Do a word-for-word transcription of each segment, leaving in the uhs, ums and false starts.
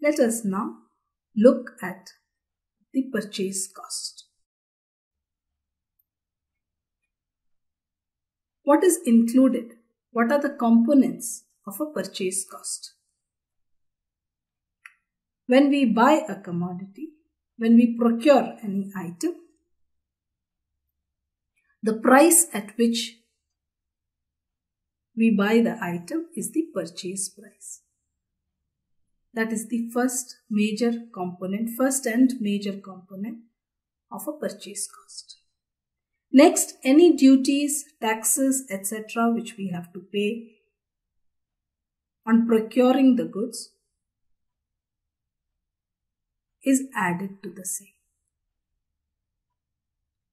Let us now look at the purchase cost. What is included? What are the components of a purchase cost? When we buy a commodity, when we procure any item, the price at which we buy the item is the purchase price. That is the first major component, first and major component of a purchase cost. Next, any duties, taxes, et cetera which we have to pay on procuring the goods is added to the same.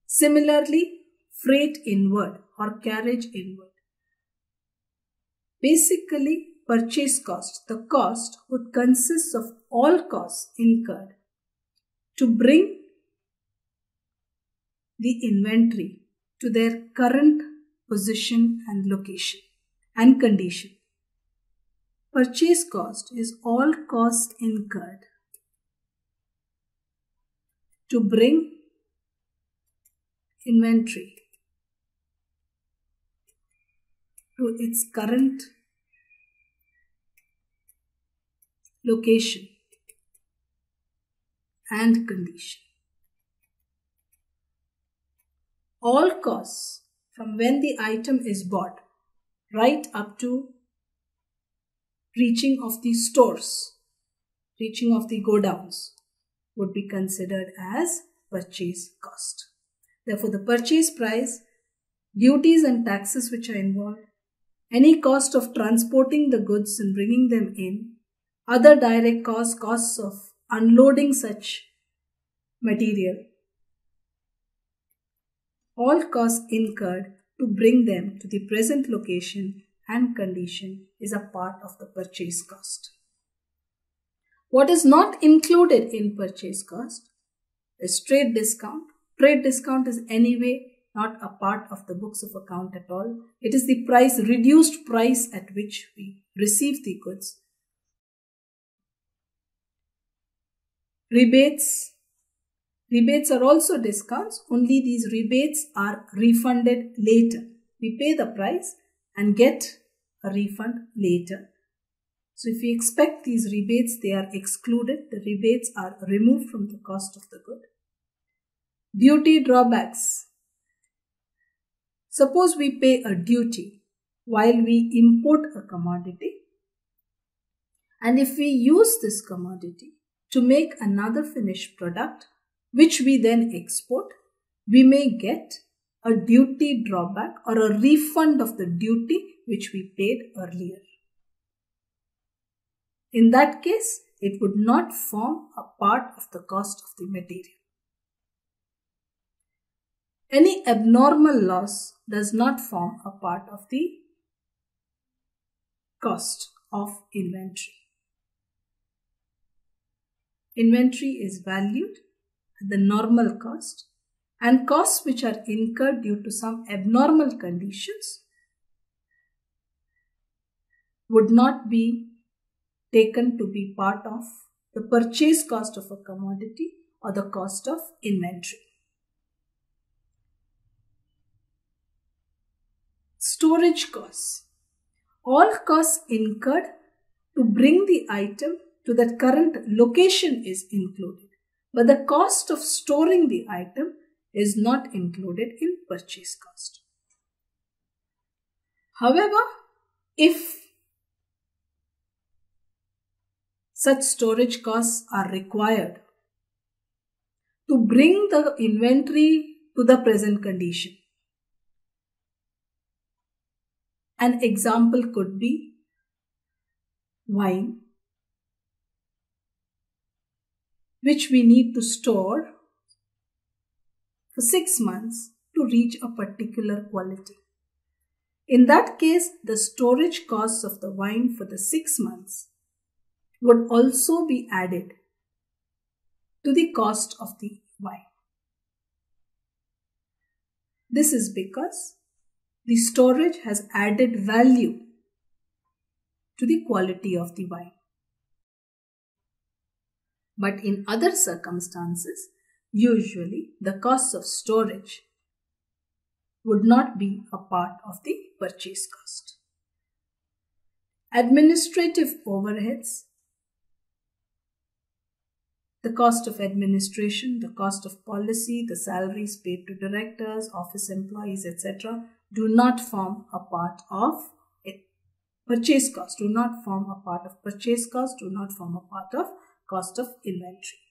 Similarly, freight inward or carriage inward. Basically, purchase cost, the cost would consist of all costs incurred to bring the inventory to their current position and location and condition. Purchase cost is all costs incurred to bring inventory to its current location and condition. All costs from when the item is bought right up to reaching of the stores, reaching of the godowns would be considered as purchase cost. Therefore, the purchase price, duties and taxes which are involved, any cost of transporting the goods and bringing them in, other direct costs, costs of unloading such material, all costs incurred to bring them to the present location and condition is a part of the purchase cost. What is not included in purchase cost is trade discount. Trade discount is anyway not a part of the books of account at all. It is the price, reduced price at which we receive the goods. Rebates. Rebates are also discounts, only these rebates are refunded later. We pay the price and get a refund later. So if we expect these rebates, they are excluded. The rebates are removed from the cost of the good. Duty drawbacks. Suppose we pay a duty while we import a commodity, and if we use this commodity to make another finished product which we then export, we may get a duty drawback or a refund of the duty which we paid earlier. In that case, it would not form a part of the cost of the material. Any abnormal loss does not form a part of the cost of inventory. Inventory is valued at the normal cost, and costs which are incurred due to some abnormal conditions would not be taken to be part of the purchase cost of a commodity or the cost of inventory. Storage costs. All costs incurred to bring the item to that current location is included, but the cost of storing the item is not included in purchase cost. However, if such storage costs are required to bring the inventory to the present condition, an example could be wine, which we need to store for six months to reach a particular quality. In that case, the storage costs of the wine for the six months would also be added to the cost of the wine. This is because the storage has added value to the quality of the wine. But in other circumstances, usually the cost of storage would not be a part of the purchase cost. Administrative overheads, the cost of administration, the cost of policy, the salaries paid to directors, office employees, et cetera do not form a part of purchase cost, do not form a part of purchase cost, do not form a part of cost of inventory.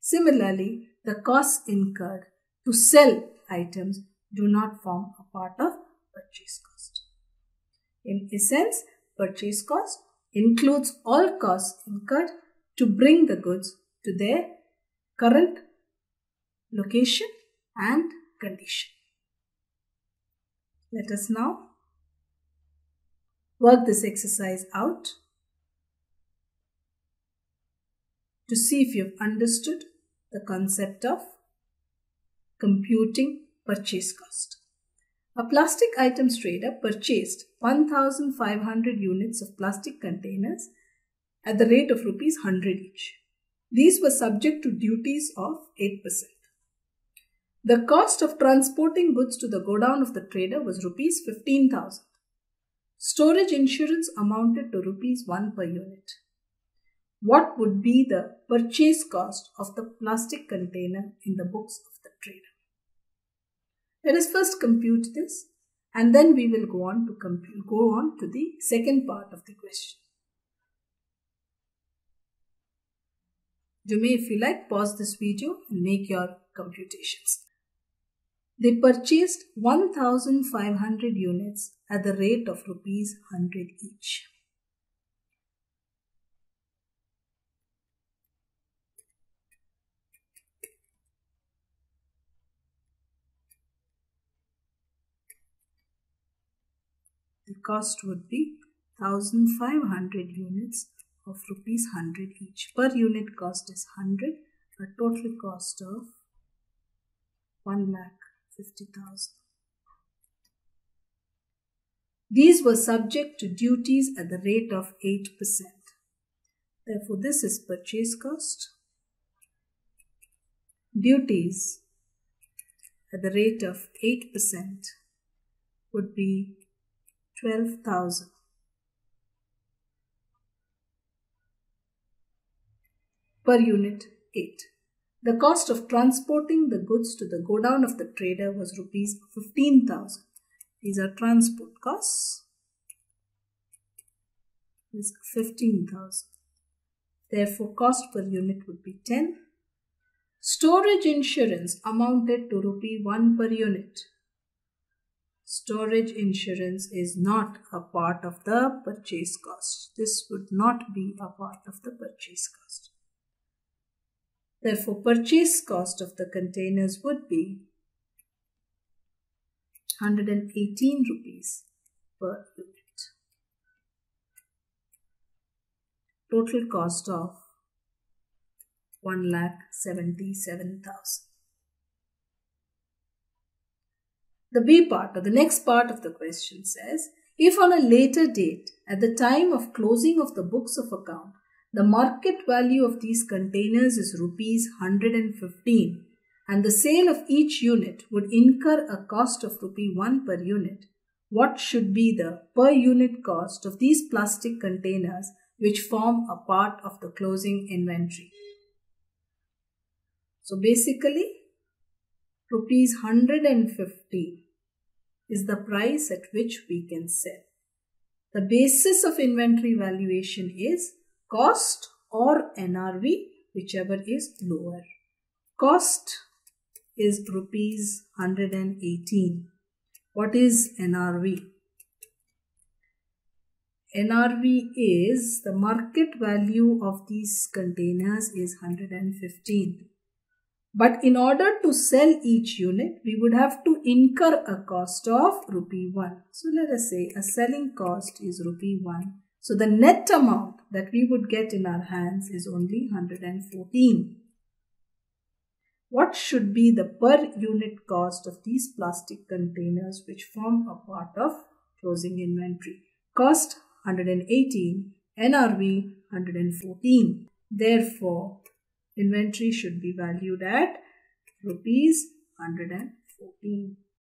Similarly, the costs incurred to sell items do not form a part of purchase cost. In essence, purchase cost includes all costs incurred to bring the goods to their current location and condition. Let us now work this exercise out to see if you've understood the concept of computing purchase cost. A plastic items trader purchased one thousand five hundred units of plastic containers at the rate of rupees one hundred each. These were subject to duties of eight percent. The cost of transporting goods to the godown of the trader was rupees fifteen thousand. Storage insurance amounted to rupees one per unit. What would be the purchase cost of the plastic container in the books of the trader? Let us first compute this, and then we will go on to compute, go on to the second part of the question. You may, if you like, pause this video and make your computations. They purchased one thousand five hundred units at the rate of rupees one hundred each. The cost would be one thousand five hundred units of rupees one hundred each. Per unit cost is one hundred, a total cost of one lakh fifty thousand. These were subject to duties at the rate of eight percent. Therefore, this is purchase cost. Duties at the rate of eight percent would be twelve thousand. Per unit eight. The cost of transporting the goods to the godown of the trader was rupees fifteen thousand. These are transport costs. This is fifteen thousand. Therefore, cost per unit would be ten. Storage insurance amounted to rupee one per unit. Storage insurance is not a part of the purchase cost. This would not be a part of the purchase cost. Therefore, purchase cost of the containers would be one hundred eighteen rupees per unit. Total cost of one lakh seventy-seven thousand. The B part, or the next part of the question says, if on a later date, at the time of closing of the books of account, the market value of these containers is rupees one hundred fifteen and the sale of each unit would incur a cost of rupee one per unit, what should be the per unit cost of these plastic containers which form a part of the closing inventory? So basically, rupees one hundred fifteen is the price at which we can sell. The basis of inventory valuation is cost or N R V, whichever is lower. Cost is rupees one hundred eighteen. What is N R V? N R V is the market value of these containers is one hundred fifteen. But in order to sell each unit, we would have to incur a cost of rupee one. So let us say a selling cost is rupee one. So the net amount that we would get in our hands is only one hundred fourteen. What should be the per unit cost of these plastic containers which form a part of closing inventory? Cost one hundred eighteen, N R V one hundred fourteen. Therefore, Inventory should be valued at rupees one hundred fourteen.